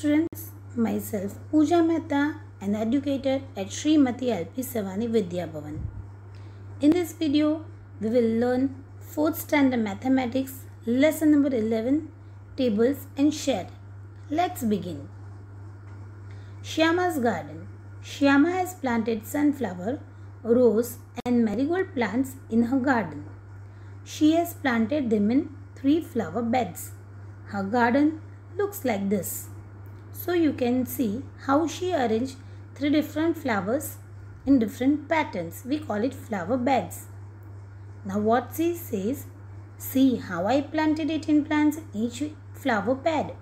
Students, myself Pooja Mehta, an educator at Sri Mati L.P. Savani Vidya Bhavan. In this video, we will learn 4th standard mathematics, lesson number 11, tables and share. Let's begin. Shyama's garden. Shyama has planted sunflower, rose and marigold plants in her garden. She has planted them in 3 flower beds. Her garden looks like this. So you can see how she arranged 3 different flowers in different patterns. We call it flower beds. Now what she says, see how I planted 18 plants in each flower bed.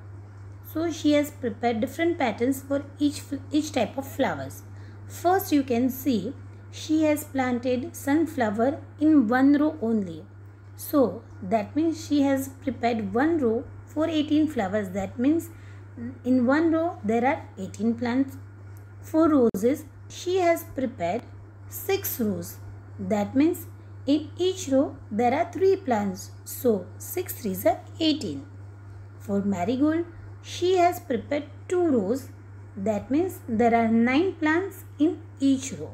So she has prepared different patterns for each type of flowers. First you can see she has planted sunflower in 1 row only. So that means she has prepared 1 row for 18 flowers. That means in 1 row there are 18 plants. For roses she has prepared 6 rows. That means in each row there are 3 plants. So 6 trees are 18. For marigold she has prepared 2 rows. That means there are 9 plants in each row.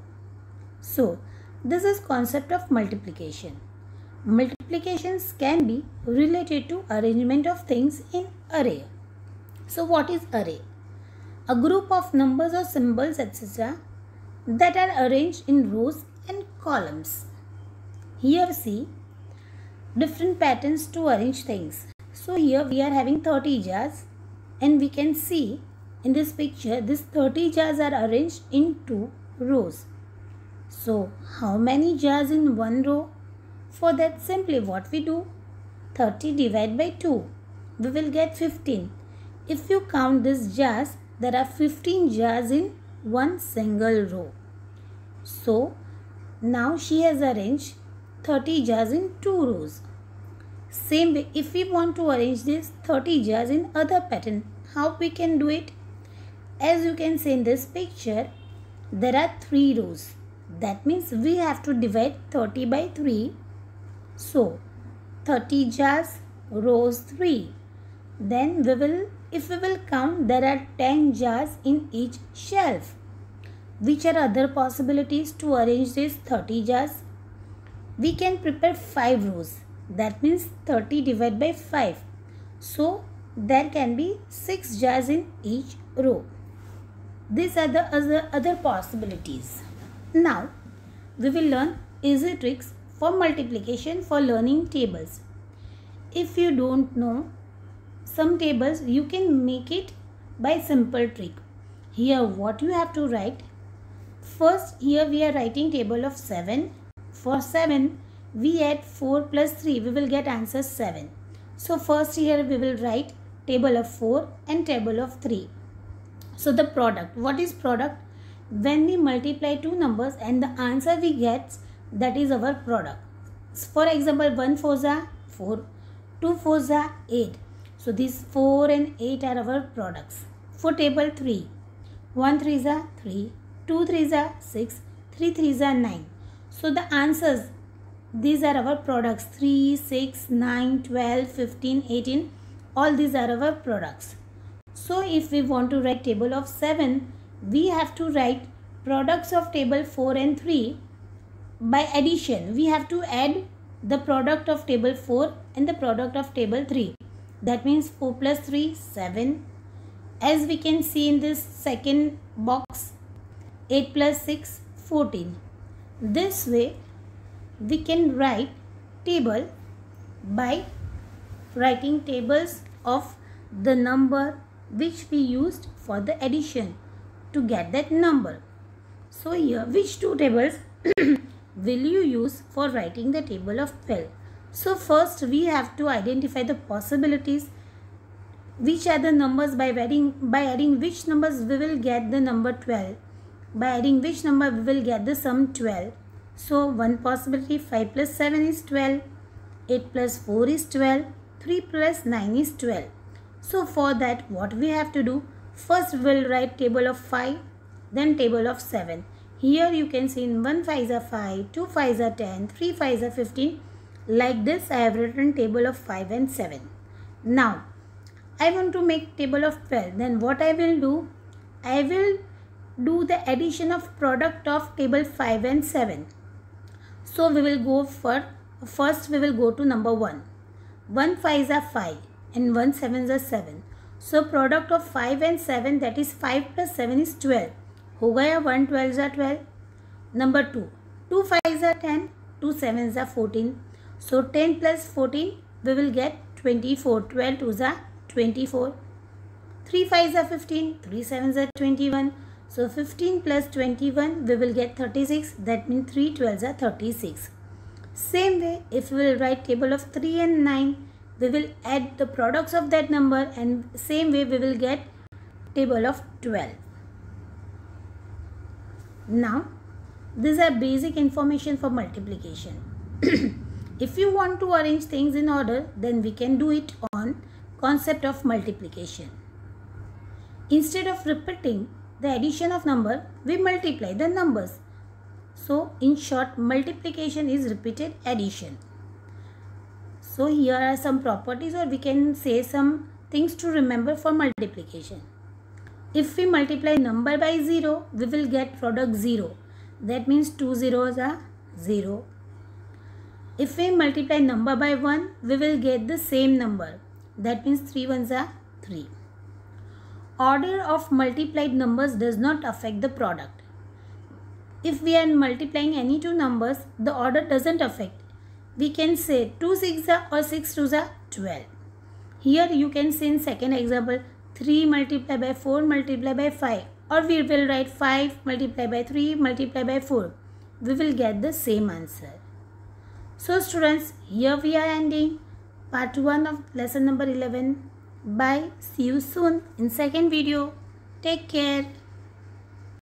So this is concept of multiplication. Multiplications can be related to arrangement of things in array. So what is array? A group of numbers or symbols etc. that are arranged in rows and columns. Here see different patterns to arrange things. So here we are having 30 jars and we can see in this picture these 30 jars are arranged in 2 rows. So how many jars in 1 row? For that simply what we do, 30 divided by 2. We will get 15. If you count these jars, there are 15 jars in 1 single row. So now she has arranged 30 jars in 2 rows. Same way, if we want to arrange this 30 jars in other pattern, how we can do it? As you can see in this picture, there are 3 rows. That means we have to divide 30 by 3. So 30 jars, rows 3. Then if we will count, there are 10 jars in each shelf. Which are other possibilities to arrange these 30 jars? We can prepare 5 rows. That means 30 divided by 5. So there can be 6 jars in each row. These are the other possibilities. Now we will learn easy tricks for multiplication for learning tables. If you don't know some tables, you can make it by simple trick. Here what you have to write. First here we are writing table of 7. For 7 we add 4 plus 3. We will get answer 7. So first here we will write table of 4 and table of 3. So the product. What is product? When we multiply 2 numbers and the answer we get, that is our product. For example, 1 4s are 4, 2 4s are 8. So these 4 and 8 are our products. For table 3, 1 3s are 3, 2 3s are 6, 3 3s are 9. So the answers, these are our products. 3, 6, 9, 12, 15, 18, all these are our products. So if we want to write table of 7, we have to write products of table 4 and 3 by addition. We have to add the product of table 4 and the product of table 3. That means 4 plus 3, 7. As we can see in this second box, 8 plus 6, 14. This way we can write table by writing tables of the number which we used for the addition to get that number. So here which 2 tables will you use for writing the table of 12? So first we have to identify the possibilities, which are the numbers by adding which numbers we will get the number 12. By adding which number we will get the sum 12. So one possibility, 5 plus 7 is 12, 8 plus 4 is 12, 3 plus 9 is 12. So for that what we have to do? First we will write table of 5, then table of 7. Here you can see in 1 5s are 5, 2 5s are 10, 3 5s are 15. Like this I have written table of 5 and 7. Now I want to make table of 12. Then what I will do? I will do the addition of product of table 5 and 7. So we will go for, first we will go to number 1. 1 5s are 5 and 1 7s are 7. So product of 5 and 7, that is 5 plus 7 is 12. Ho gaya 1 12s are 12. Number 2. 2 5s are 10. 2 7s are 14. So 10 plus 14 we will get 24. 12 2s are 24. 3 5s are 15. 3 7s are 21. So 15 plus 21 we will get 36. That means 3 12s are 36. Same way, if we will write table of 3 and 9, we will add the products of that number, and same way we will get table of 12. Now, these are basic information for multiplication. If you want to arrange things in order, then we can do it on concept of multiplication. Instead of repeating the addition of number, we multiply the numbers. So, in short, multiplication is repeated addition. So, here are some properties, or we can say some things to remember for multiplication. If we multiply number by 0, we will get product 0. That means 2 zeros are 0. If we multiply number by 1, we will get the same number. That means 3 ones are 3. Order of multiplied numbers does not affect the product. If we are multiplying any two numbers, the order doesn't affect. We can say 2 6s are or 6 2s are 12. Here you can say in second example 3 multiplied by 4 multiplied by 5, or we will write 5 multiplied by 3 multiplied by 4. We will get the same answer. So students, here we are ending part 1 of lesson number 11. Bye. See you soon in second video. Take care.